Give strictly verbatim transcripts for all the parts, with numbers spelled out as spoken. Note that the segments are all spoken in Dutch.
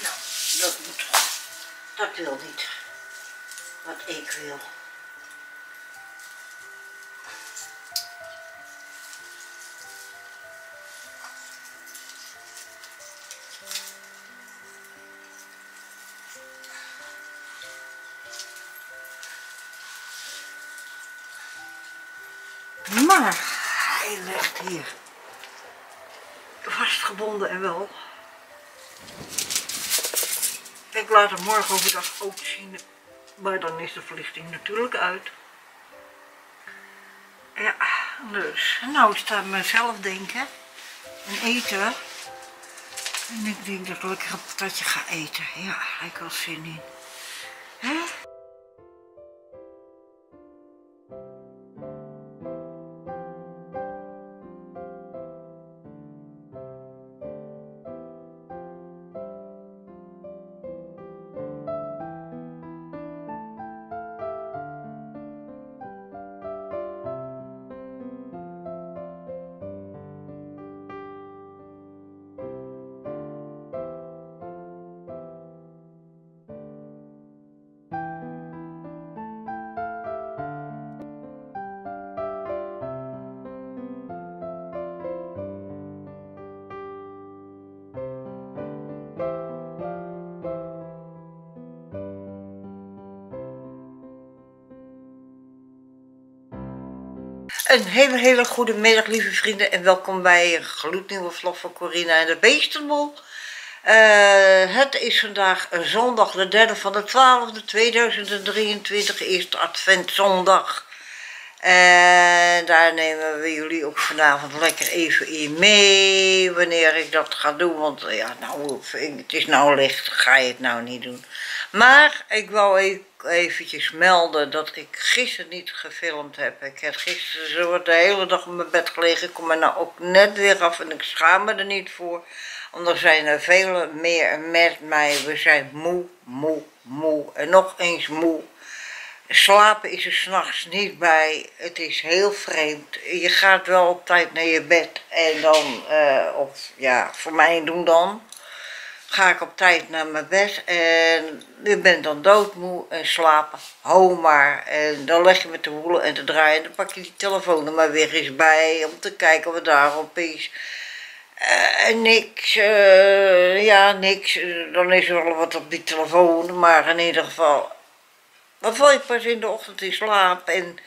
Nou, dat moet. Dat wil niet wat ik wil. Maar hij legt hier vastgebonden en wel. Ik laat hem morgen overdag ook zien, maar dan is de verlichting natuurlijk uit. Ja, dus. Nou, ik sta mezelf denken en eten. En ik denk dat ik lekker een patatje ga eten. Ja, ik had zin in. Hè? Een hele hele goede middag lieve vrienden en welkom bij een gloednieuwe vlog van Coriena en De Beestenboel. Uh, het is vandaag zondag de derde van de twaalfde, tweeduizend drieëntwintig, eerste adventzondag. En daar nemen we jullie ook vanavond lekker even in mee wanneer ik dat ga doen. Want ja, nou, het is nou licht, ga je het nou niet doen. Maar ik wou eventjes melden dat ik gisteren niet gefilmd heb. Ik heb gisteren zo de hele dag op mijn bed gelegen. Ik kom er nou ook net weer af en ik schaam me er niet voor. Want er zijn er veel meer met mij. We zijn moe, moe, moe en nog eens moe. Slapen is er 's nachts niet bij. Het is heel vreemd. Je gaat wel op tijd naar je bed en dan, uh, of ja, voor mij doen dan. Ga ik op tijd naar mijn bed en je bent dan doodmoe en slapen. Ho maar. En dan leg je me te woelen en te draaien en dan pak je die telefoon er maar weer eens bij om te kijken wat daarop is. Uh, niks, uh, ja niks. Dan is er wel wat op die telefoon, maar in ieder geval. Dan val je pas in de ochtend in slaap en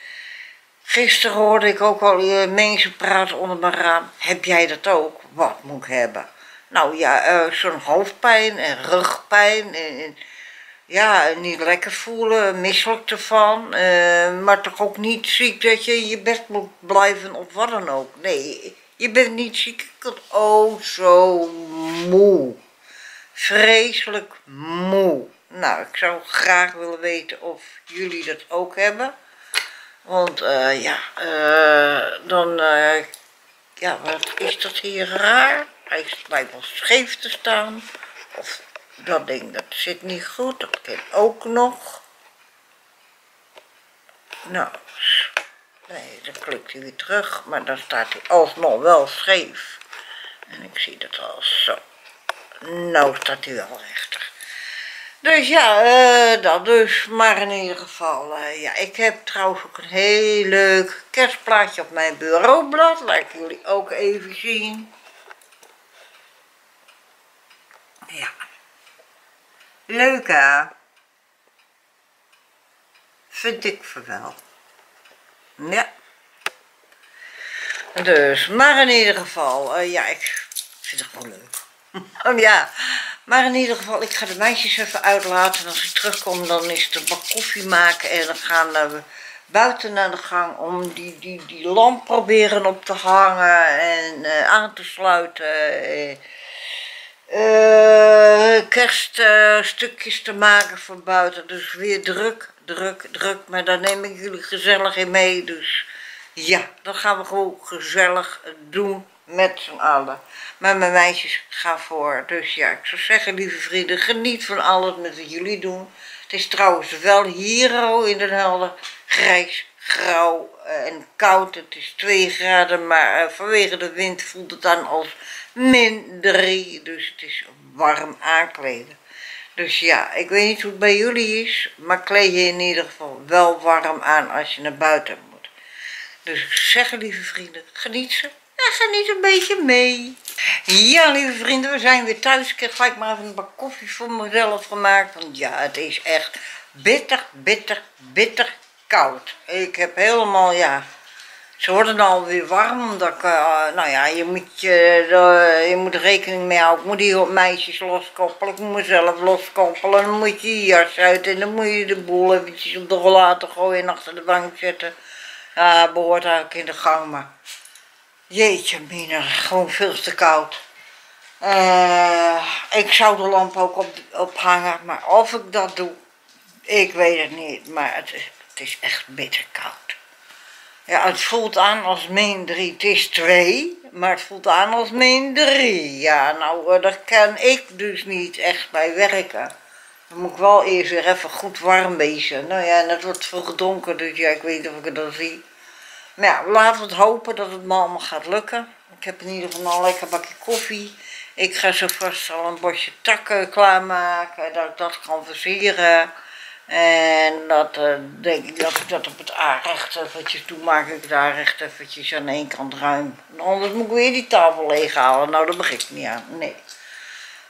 gisteren hoorde ik ook al mensen praten onder mijn raam. Heb jij dat ook? Wat moet ik hebben? Nou ja, uh, zo'n hoofdpijn en rugpijn en, en ja, niet lekker voelen, misselijk ervan, uh, maar toch ook niet ziek dat je in je bed moet blijven of wat dan ook. Nee, je bent niet ziek, ik word oh zo moe, vreselijk moe. Nou, ik zou graag willen weten of jullie dat ook hebben, want uh, ja, uh, dan, uh, ja, wat is dat hier raar? Hij lijkt wel scheef te staan. Of dat ding, dat zit niet goed. Dat ken ik ook nog. Nou, nee, dan klikt hij weer terug. Maar dan staat hij alsnog wel scheef. En ik zie dat al zo. Nou staat hij wel rechter. Dus ja, uh, dat dus. Maar in ieder geval, uh, ja, ik heb trouwens ook een heel leuk kerstplaatje op mijn bureaublad. Laat ik jullie ook even zien. Ja, leuk hè? Vind ik van wel. Ja. Dus, maar in ieder geval, uh, ja, ik vind het gewoon leuk. Oh, ja, maar in ieder geval, ik ga de meisjes even uitlaten. En als ik terugkom, dan is het een bak koffie maken. En dan gaan we buiten naar de gang om die, die, die lamp proberen op te hangen en uh, aan te sluiten. En, Uh, kerststukjes uh, te maken voor buiten, dus weer druk, druk, druk, maar daar neem ik jullie gezellig in mee, dus ja, dat gaan we gewoon gezellig doen met z'n allen. Maar mijn meisjes gaan voor, dus ja, ik zou zeggen lieve vrienden, geniet van alles met wat jullie doen. Het is trouwens wel hier al in Den Helder grijs, grauw en koud, het is twee graden, maar vanwege de wind voelt het dan als min drie, dus het is warm aankleden. Dus ja, ik weet niet hoe het bij jullie is, maar kleed je in ieder geval wel warm aan als je naar buiten moet. Dus ik zeg, lieve vrienden, geniet ze en geniet een beetje mee. Ja, lieve vrienden, we zijn weer thuis. Ik heb gelijk maar even een bak koffie voor mezelf gemaakt. Want ja, het is echt bitter, bitter, bitter koud. Ik heb helemaal, ja... Ze worden alweer warm, omdat ik, uh, nou ja, je moet, je, uh, je moet er rekening mee houden. Ik moet die meisjes loskoppelen, ik moet mezelf loskoppelen. Dan moet je je jas uit en dan moet je de boel eventjes op de rollator gooien en achter de bank zetten. Ja, uh, behoort eigenlijk in de gang, maar... Jeetje mina, gewoon veel te koud. Uh, ik zou de lamp ook op, ophangen, maar of ik dat doe, ik weet het niet. Maar het is, het is echt bitter koud. Ja, het voelt aan als min drie. Het is twee, maar het voelt aan als min drie. Ja, nou, daar kan ik dus niet echt bij werken. Dan moet ik wel eerst weer even goed warm wezen. Nou ja, en het wordt vroeg donker, dus ja, ik weet niet of ik het dan zie. Maar ja, laten we het hopen dat het me allemaal gaat lukken. Ik heb in ieder geval een lekker bakje koffie. Ik ga zo vast al een bosje takken klaarmaken, dat ik dat kan versieren. En dat uh, denk ik dat ik dat op het aanrecht eventjes doe, maak ik daar recht eventjes aan één kant ruim. Anders moet ik weer die tafel leeghalen, nou daar begin ik niet aan, nee.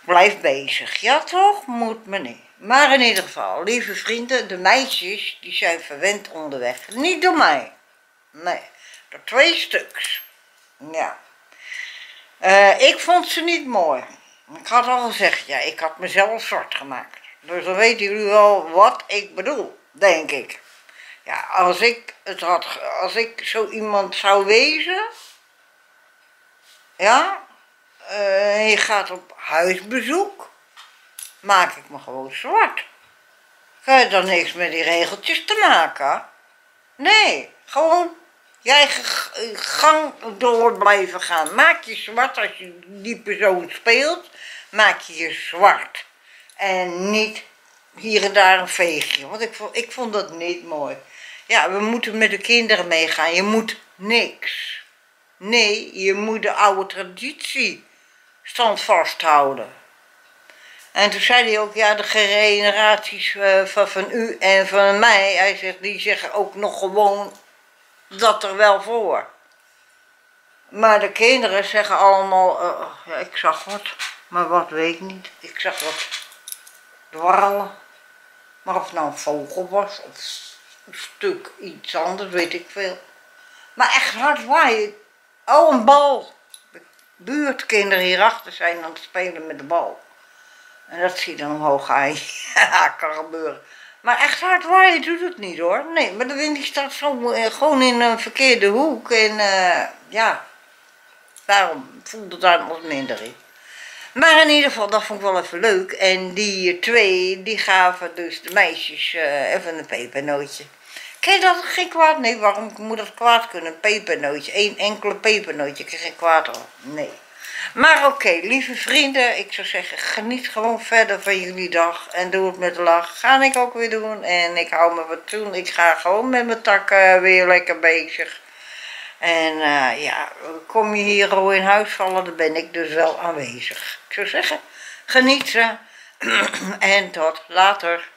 Blijf bezig, ja toch? Moet me niet. Maar in ieder geval, lieve vrienden, de meisjes die zijn verwend onderweg. Niet door mij, nee, door twee stuks. Ja. Uh, ik vond ze niet mooi. Ik had al gezegd, ja, ik had mezelf zwart gemaakt. Dus dan weten jullie wel wat ik bedoel, denk ik. Ja, als ik het had, als ik zo iemand zou wezen, ja, uh, je gaat op huisbezoek, maak ik me gewoon zwart. Ga je dan niks met die regeltjes te maken? Nee, gewoon je eigen gang door blijven gaan. Maak je zwart als je die persoon speelt, maak je je zwart. En niet hier en daar een veegje, want ik vond, ik vond dat niet mooi. Ja, we moeten met de kinderen meegaan, je moet niks. Nee, je moet de oude traditie stand vasthouden. En toen zei hij ook, ja, de generaties van, van u en van mij, hij zegt, die zeggen ook nog gewoon dat er wel voor. Maar de kinderen zeggen allemaal, uh, ja, ik zag wat, maar wat weet ik niet, ik zag wat. Dwarrelen. Maar of het nou een vogel was of een stuk iets anders, weet ik veel. Maar echt hard waaien. Oh, een bal. De buurtkinderen hierachter zijn aan het spelen met de bal. En dat zie je dan omhoog gaan. Ja, kan gebeuren. Maar echt hard waaien doet het niet hoor. Nee, maar de wind staat zo, gewoon in een verkeerde hoek. En uh, ja, daarom voelde het daar wat minder in. Maar in ieder geval, dat vond ik wel even leuk. En die twee, die gaven dus de meisjes uh, even een pepernootje. Ken je dat geen kwaad? Nee, waarom moet dat kwaad kunnen? Een pepernootje, één enkele pepernootje, ik kreeg geen kwaad al. Nee. Maar oké, okay, lieve vrienden, ik zou zeggen, geniet gewoon verder van jullie dag. En doe het met lach, ga ik ook weer doen. En ik hou me wat toe, ik ga gewoon met mijn takken weer lekker bezig. En uh, ja, kom je hier al in huis vallen, dan ben ik dus wel aanwezig. Ik zou zeggen, geniet ze en tot later.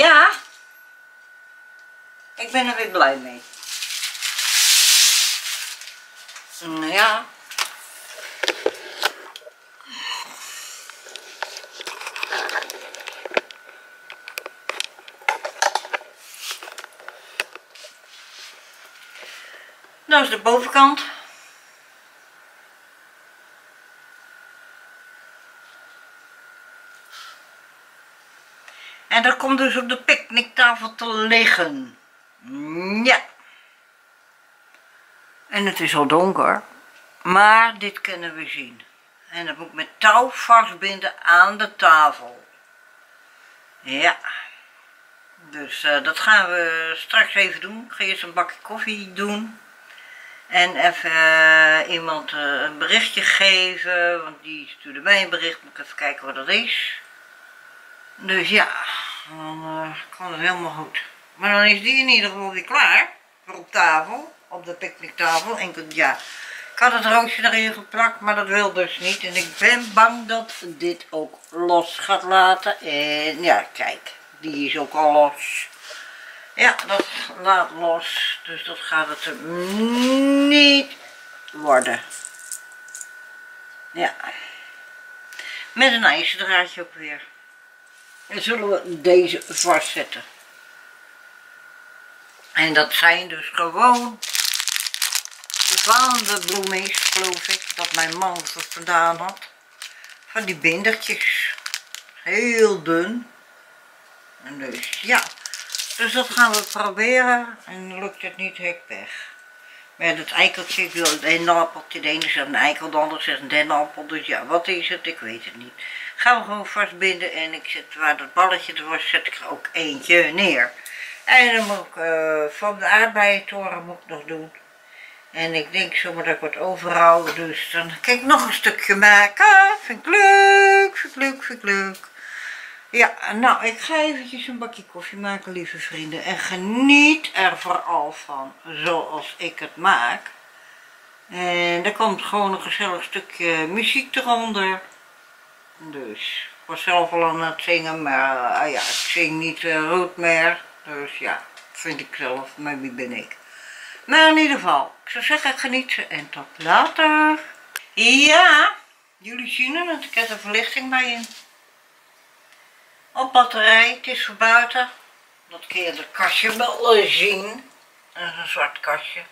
Ja, ik ben er weer blij mee. Ja. Dat is de bovenkant. En dat komt dus op de picknicktafel te liggen. Ja. En het is al donker. Maar dit kunnen we zien. En dat moet ik met touw vastbinden aan de tafel. Ja. Dus uh, dat gaan we straks even doen. Ik ga eerst een bakje koffie doen. En even uh, iemand uh, een berichtje geven. Want die stuurde mij een bericht. Moet ik even kijken wat dat is. Dus ja. Dan uh, kan het helemaal goed. Maar dan is die in ieder geval weer klaar. Voor op tafel. Op de picknicktafel. En kunt, ja. Ik had het roosje erin geplakt, maar dat wil dus niet. En ik ben bang dat dit ook los gaat laten. En ja, kijk, die is ook al los. Ja, dat laat los. Dus dat gaat het niet worden. Ja. Met een ijzerdraadje ook weer. En zullen we deze vastzetten. En dat zijn dus gewoon... van de bloemies, geloof ik, dat mijn man dat vandaan had. Van die bindertjes. Heel dun. En dus, ja. Dus dat gaan we proberen. En lukt het niet, hek weg. Met het eikeltje, ik wil het ene appeltje. De ene zegt een eikel, de ander zegt een dennenappel. Dus ja, wat is het? Ik weet het niet. Gaan we gewoon vastbinden. En ik zet waar dat balletje er was, zet ik er ook eentje neer. En dan moet ik uh, van de aardbeientoren moet ik nog doen. En ik denk zomaar dat ik wat overhoud, dus dan kan ik nog een stukje maken. Vind ik leuk, vind ik leuk, vind ik leuk. Ja, nou, ik ga eventjes een bakje koffie maken, lieve vrienden. En geniet er vooral van, zoals ik het maak. En er komt gewoon een gezellig stukje muziek eronder. Dus, ik was zelf al aan het zingen, maar uh, ja, ik zing niet uh, rood meer. Dus ja, vind ik zelf, maar wie ben ik? Maar in ieder geval, ik zou zeggen genieten en tot later. Ja, jullie zien het, want ik heb er verlichting bij in. Op batterij, het is voor buiten. Dat kun je het kastje wel zien. Dat is een zwart kastje.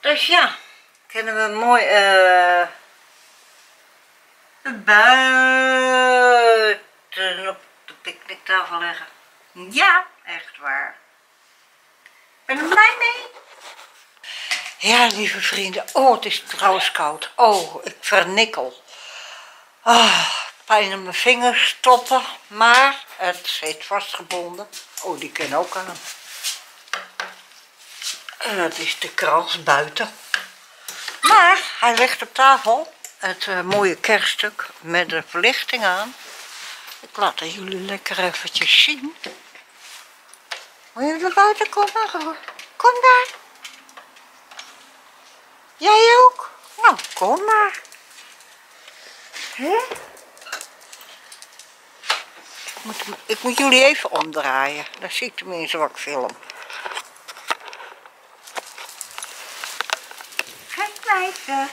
Dus ja, kunnen we mooi uh, buiten op de picknicktafel leggen. Ja, echt waar. Ik ben er blij mee. Ja, lieve vrienden. Oh, het is trouwens koud. Oh, ik vernikkel. Oh, pijn aan mijn vingers, stoppen. Maar het zit vastgebonden. Oh, die kan ook aan. En dat is de krans buiten. Maar hij ligt op tafel. Het uh, mooie kerststuk met de verlichting aan. Ik laat het jullie lekker eventjes zien. Moet je naar buiten komen? Kom daar. Jij ook? Nou, kom maar. He? Ik, moet, ik moet jullie even omdraaien. Dan zie ik tenminste wat ik film. Gek meisje.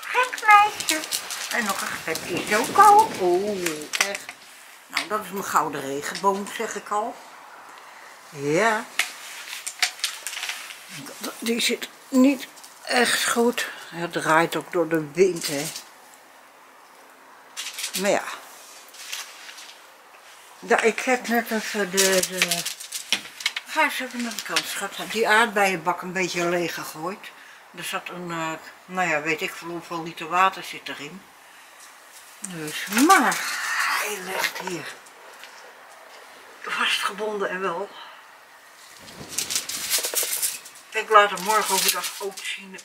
Gek meisje. En nog een gek is zo koud. Oeh, echt. Nou, dat is mijn gouden regenboom, zeg ik al. Ja, die zit niet echt goed. Het draait ook door de wind, hè. Maar ja. Ja, ik heb net even de... de... Ga eens even naar de kant, schat. Heb die aardbeienbak een beetje leeg gegooid. Er zat een, uh, nou ja, weet ik veel hoeveel liter water zit erin. Dus, maar hij ligt hier. Vastgebonden en wel. Ik laat het morgen overdag ook zien,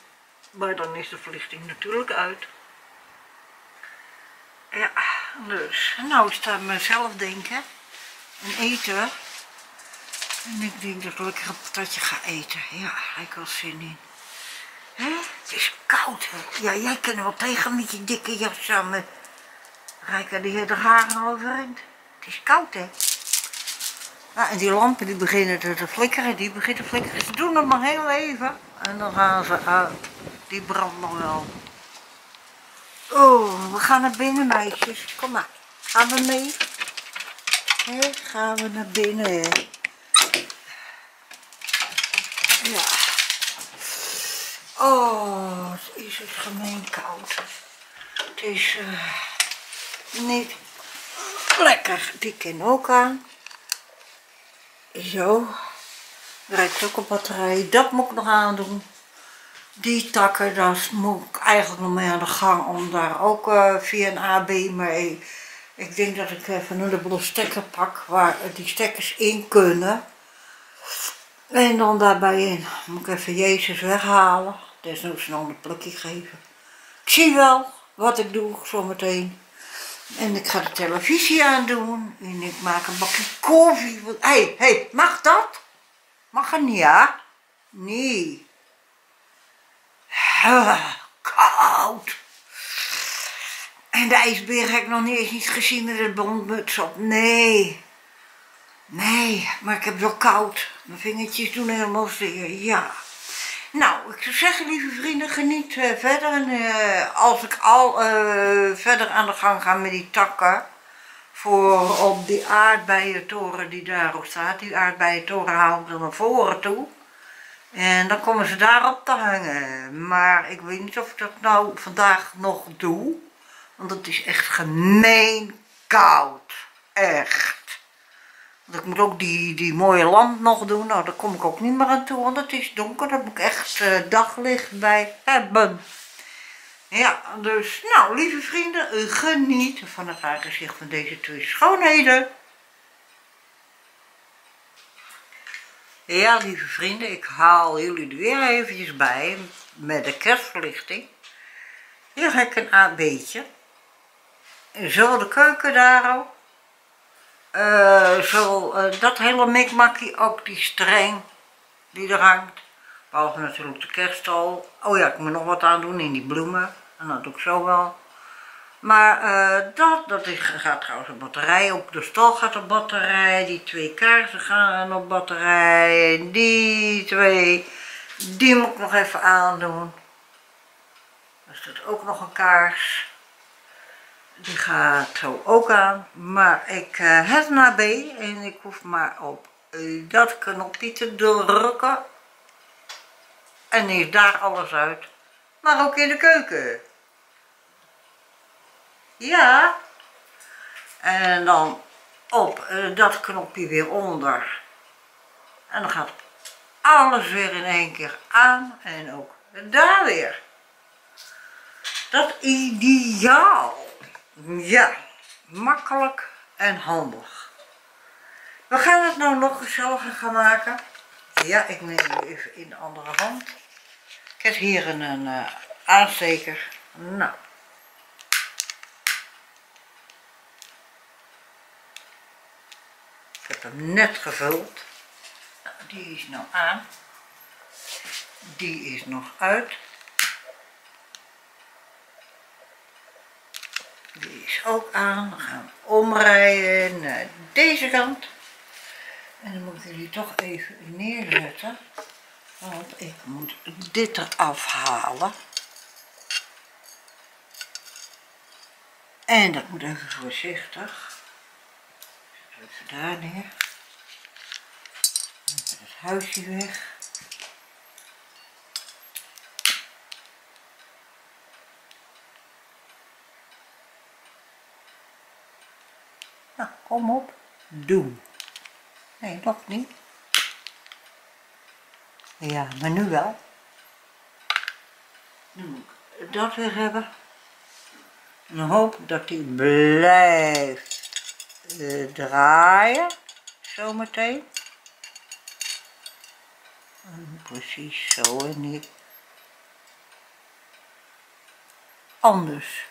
maar dan is de verlichting natuurlijk uit. Ja, dus, nou staat mezelf denken en eten. En ik denk dat ik lekker een patatje ga eten. Ja, ik had zin in. Hè? Het is koud, hè? Ja, jij kan wel tegen met je dikke jas aan. Rijken die de haren overeind. Het is koud, hè? Ja, en die lampen die beginnen te flikkeren, die beginnen te flikkeren. Ze doen het maar heel even en dan gaan ze uit. Die brandt nog wel. Oh, we gaan naar binnen, meisjes. Kom maar. Gaan we mee? He, gaan we naar binnen. He. Ja. Oh, wat is het gemeen koud. Het is uh, niet lekker. Die ken ook aan. Zo. Rijdt ook een batterij. Dat moet ik nog aandoen. Die takken, daar moet ik eigenlijk nog mee aan de gang om daar ook uh, via een A B mee. Ik denk dat ik even een dubbele stekker pak waar die stekkers in kunnen. En dan daarbij in. Moet ik even Jezus weghalen. Desnoods een ander plukje geven. Ik zie wel wat ik doe zometeen. En ik ga de televisie aandoen. En ik maak een bakje koffie. Hé, hey, hey, mag dat? Mag het niet, ja? Nee. Koud. En de ijsbeer heb ik nog niet eens gezien met het bondmuts op. Nee. Nee, maar ik heb het wel koud. Mijn vingertjes doen helemaal zeer. Ja. Nou, ik zou zeggen, lieve vrienden, geniet uh, verder. En uh, als ik al uh, verder aan de gang ga met die takken. Voor op die aardbeientoren die daarop staat. Die aardbeientoren haal ik dan naar voren toe. En dan komen ze daarop te hangen. Maar ik weet niet of ik dat nou vandaag nog doe. Want het is echt gemeen koud. Echt. Want ik moet ook die, die mooie lamp nog doen. Nou, daar kom ik ook niet meer aan toe. Want het is donker. Daar moet ik echt uh, daglicht bij hebben. Ja, dus nou, lieve vrienden. Geniet van het aangezicht van deze twee schoonheden. Ja, lieve vrienden, ik haal jullie er weer eventjes bij met de kerstverlichting. Hier heb ik een A B'tje. Zo de keuken daarop. Uh, zo uh, dat hele mikmakkie, ook die streng die er hangt. Behalve natuurlijk de kerststal. Oh ja, ik moet nog wat aan doen in die bloemen. En dat doe ik zo wel. Maar uh, dat, dat is, gaat trouwens op batterij, ook de stal gaat op batterij, die twee kaarsen gaan op batterij, die twee, die moet ik nog even aandoen. Er staat ook nog een kaars, die gaat zo ook aan, maar ik uh, heb een A B en ik hoef maar op dat knopje te drukken en is daar alles uit, maar ook in de keuken. Ja, en dan op uh, dat knopje weer onder. En dan gaat alles weer in één keer aan en ook daar weer. Dat is ideaal. Ja, makkelijk en handig. We gaan het nou nog gezelliger gaan maken. Ja, ik neem het even in de andere hand. Ik heb hier een, een uh, aansteker. Nou. Ik heb hem net gevuld. Nou, die is nou aan. Die is nog uit. Die is ook aan. We gaan omrijden naar deze kant. En dan moet ik die toch even neerzetten. Want ik moet dit eraf halen. En dat moet even voorzichtig. Even daar neer. Even het huisje weg. Nou, kom op. Doen. Nee, nog niet. Ja, maar nu wel. Nu moet ik dat weer hebben. En hoop dat die blijft. Uh, draaien, zometeen. Precies zo en niet anders.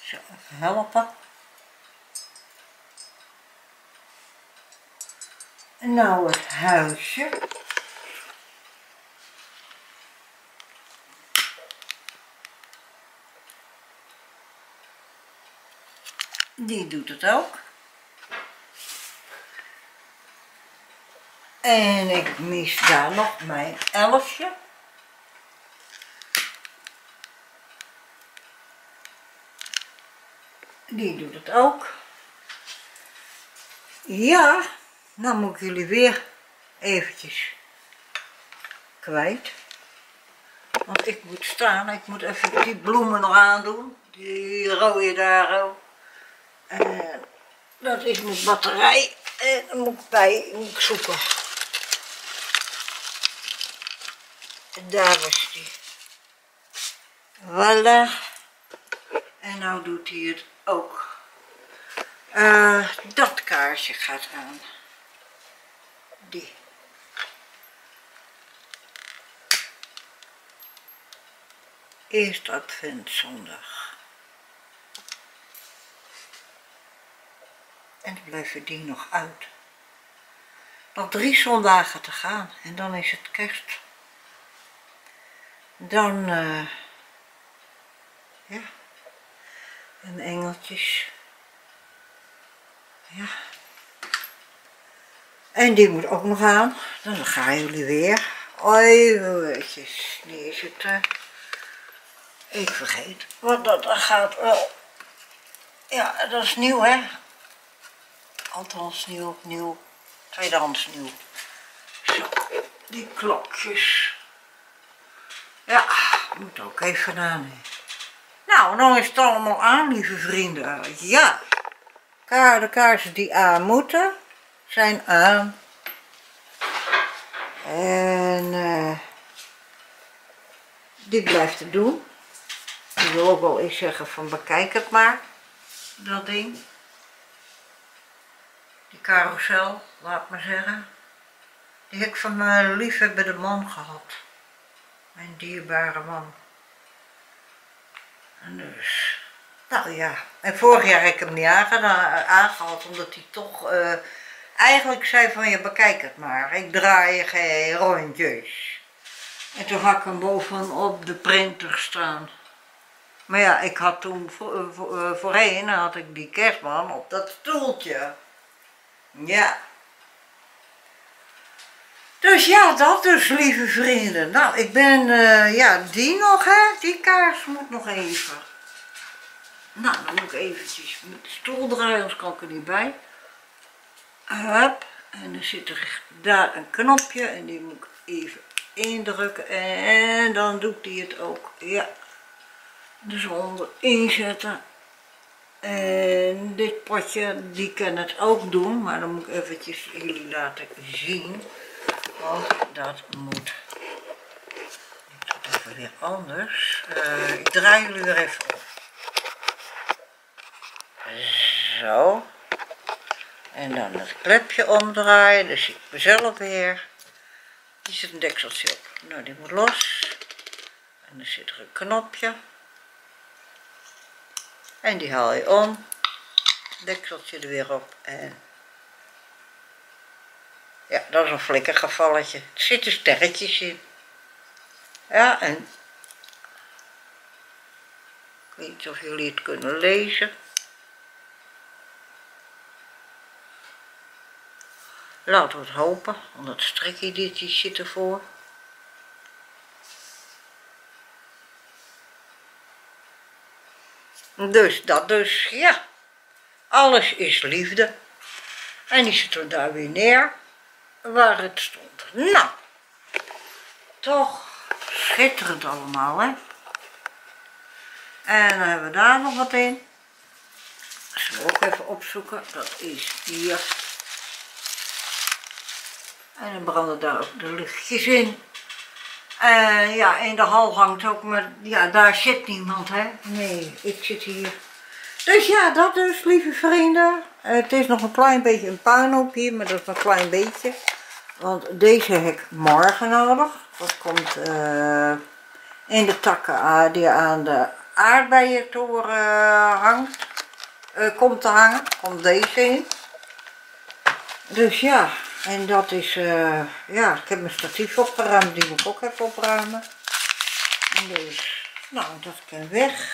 Zo, even helpen. Nou, het huisje. die doet het ook. En ik mis daar nog mijn elfje. Die doet het ook. Ja, dan moet ik jullie weer eventjes kwijt. Want ik moet staan, ik moet even die bloemen nog aandoen. Die rode daar ook. En dat is mijn batterij. En dan moet ik bij, moet ik zoeken. En daar was die. Voilà. En nou doet hij het ook. Uh, dat kaarsje gaat aan. Die. Eerst Adventzondag. En dan blijven die nog uit. Nog drie zondagen te gaan en dan is het kerst. Dan, uh, ja, en engeltjes. Ja. En die moet ook nog aan. Dan gaan jullie weer. Oei, woordjes. Die is het. Uh, ik vergeet. Want dat gaat wel. Ja, dat is nieuw, hè. Althans nieuw, opnieuw, tweedehands nieuw. Zo, die klokjes. Ja, moet ook even aan. Hè. Nou, dan is het allemaal aan, lieve vrienden. Ja, de kaarsen die aan moeten, zijn aan. En uh, dit blijft te doen. Ik wil ook wel eens zeggen van bekijk het maar, dat ding. Die carousel, laat maar zeggen. Die heb ik van mijn liefhebbende man gehad. Mijn dierbare man. En dus, nou ja. En vorig jaar heb ik hem niet aangehad, omdat hij toch uh, eigenlijk zei van ja, bekijk het maar. Ik draai geen rondjes. En toen had ik hem bovenop de printer staan. Maar ja, ik had toen voor, voor, voorheen had ik die kerstman op dat stoeltje. Ja. Dus ja, dat dus, lieve vrienden. Nou, ik ben, uh, ja, die nog, hè. Die kaars moet nog even. Nou, dan moet ik eventjes met de stoel draaien, anders kan ik er niet bij. Hup. En dan zit er daar een knopje en die moet ik even indrukken. En dan doet die het ook, ja. Dus onder inzetten. En dit potje, die kan het ook doen, maar dan moet ik eventjes jullie laten zien. Want dat moet. Ik doe het even weer anders. Uh, ik draai jullie weer even op. Zo. En dan het klepje omdraaien, dus ik mezelf weer. Hier zit een dekseltje op. Nou, die moet los. En dan zit er een knopje. En die haal je om, dekseltje er weer op en ja, dat is een flikkergevalletje. Er zitten sterretjes in. Ja, en ik weet niet of jullie het kunnen lezen. Laten we het hopen, want dat strikje dit die zit ervoor. Dus dat dus, ja. Alles is liefde. En die zit er daar weer neer waar het stond. Nou, toch schitterend allemaal, hè. En dan hebben we daar nog wat in. Dat zullen we ook even opzoeken. Dat is hier. En dan branden daar ook de lichtjes in. En ja, in de hal hangt ook, maar ja, daar zit niemand, hè. Nee, ik zit hier. Dus ja, dat dus, lieve vrienden. Het is nog een klein beetje een puinhoop hier, maar dat is een klein beetje. Want deze heb ik morgen nodig. Dat komt uh, in de takken die aan de aardbeientoren uh, hangt. Uh, komt te hangen, komt deze in. Dus ja. En dat is, uh, ja, ik heb mijn statief opgeruimd, die moet ik ook even opruimen. Dus, nou, dat kan weg.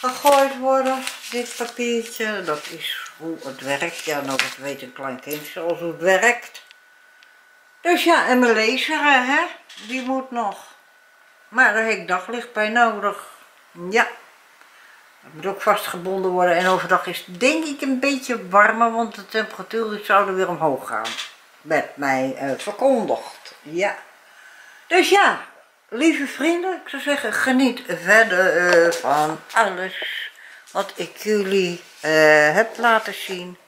gegooid worden, dit papiertje. Dat is hoe het werkt. Ja, nou, dat weet een klein kind zoals hoe het werkt. Dus ja, en mijn lezer, hè, die moet nog. Maar daar heb ik daglicht bij nodig. Ja. Dat moet ook vastgebonden worden en overdag is het denk ik een beetje warmer, want de temperaturen zouden weer omhoog gaan. Werd mij uh, verkondigd. Ja. Dus ja, lieve vrienden, ik zou zeggen, geniet verder uh, van alles wat ik jullie uh, heb laten zien.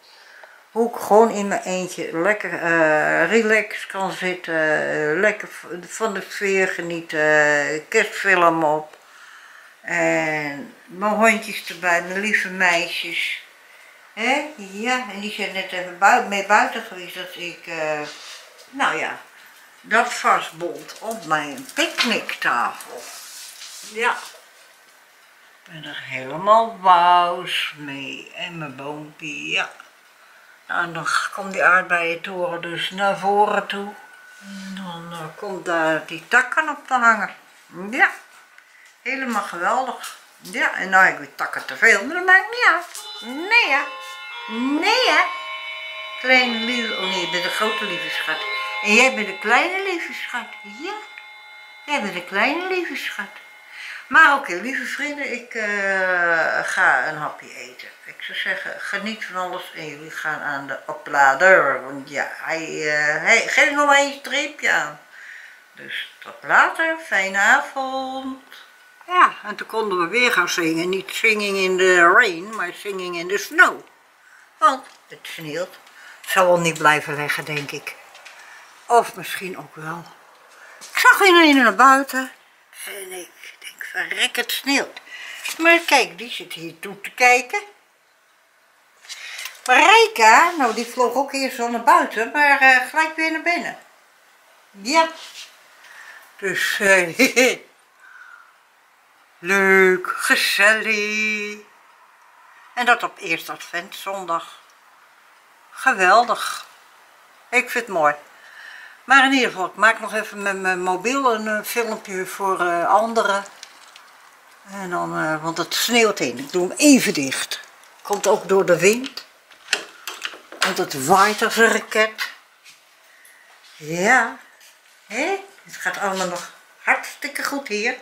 Hoe ik gewoon in mijn eentje lekker uh, relaxed kan zitten, uh, lekker van de sfeer genieten, uh, kerstfilm op. En mijn hondjes erbij, mijn lieve meisjes. Hè? Ja, en die zijn net even bui mee buiten geweest dat ik, uh, nou ja, dat vastbond op mijn picknicktafel. Ja. Ik ben er helemaal wauws mee. En mijn boompie, ja. Nou, en dan komt die aardbeientoren dus naar voren toe. En dan uh, komt daar die takken op te hangen. Ja. Helemaal geweldig. Ja, en nou heb ik weer takken te veel, maar dat maakt niet uit. Nee hè. Nee hè. Kleine lieve, oh nee, je bent de grote lieve schat. En jij bent de kleine lieve schat. Ja. Jij bent de kleine lieve schat. Maar oké, okay, lieve vrienden, ik uh, ga een hapje eten. Ik zou zeggen, geniet van alles en jullie gaan aan de oplader. Want ja, hij, uh, hij geeft nog maar een streepje aan. Dus tot later, fijne avond. Ja, en toen konden we weer gaan zingen. Niet singing in the rain, maar singing in the snow. Want het sneeuwt. Het zal wel niet blijven leggen, denk ik. Of misschien ook wel. Ik zag ineens naar buiten. En ik denk, verrek, het sneeuwt. Maar kijk, die zit hier toe te kijken. Marijka, nou die vloog ook eerst wel naar buiten, maar uh, gelijk weer naar binnen. Ja. Dus... Uh, leuk, gezellig. En dat op eerste adventzondag. Geweldig. Ik vind het mooi. Maar in ieder geval, ik maak nog even met mijn mobiel een, een filmpje voor uh, anderen. En dan, uh, want het sneeuwt in. Ik doe hem even dicht. Komt ook door de wind. Want het waait als een raket. Ja. Hé? Het gaat allemaal nog hartstikke goed hier.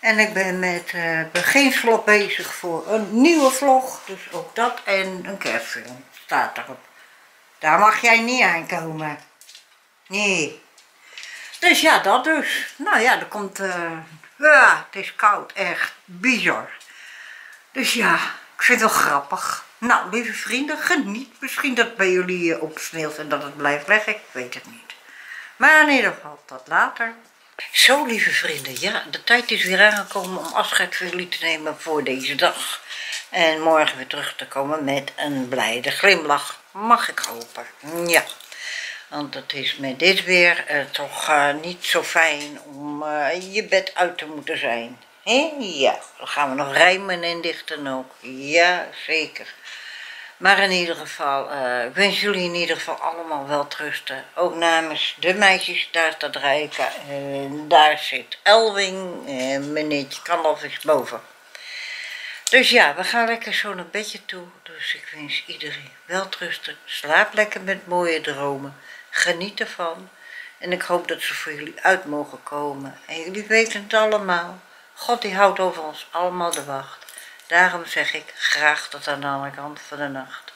En ik ben met uh, beginslop bezig voor een nieuwe vlog. Dus ook dat en een kerstfilm staat erop. Daar mag jij niet aan komen. Nee. Dus ja, dat dus. Nou ja, er komt... Uh, ja, het is koud. Echt bizar. Dus ja, ik vind het wel grappig. Nou, lieve vrienden, geniet. Misschien dat het bij jullie uh, opsneeuwt en dat het blijft liggen. Ik weet het niet. Maar in ieder geval, tot later. Zo, lieve vrienden, ja, de tijd is weer aangekomen om afscheid van jullie te nemen voor deze dag. En morgen weer terug te komen met een blijde glimlach, mag ik hopen. Ja, want het is met dit weer eh, toch uh, niet zo fijn om uh, je bed uit te moeten zijn. Hé? Ja, dan gaan we nog rijmen en dichten ook. Ja, zeker. Maar in ieder geval, uh, ik wens jullie in ieder geval allemaal welterusten. Ook namens de meisjes, daar staat Rijka, en daar zit Elwing, en meneertje Kandalf is boven. Dus ja, we gaan lekker zo naar bedje toe. Dus ik wens iedereen welterusten. Slaap lekker met mooie dromen. Geniet ervan. En ik hoop dat ze voor jullie uit mogen komen. En jullie weten het allemaal. God die houdt over ons allemaal de wacht. Daarom zeg ik graag tot aan de andere kant van de nacht.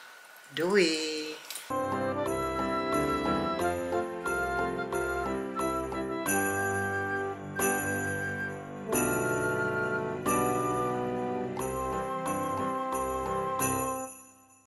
Doei!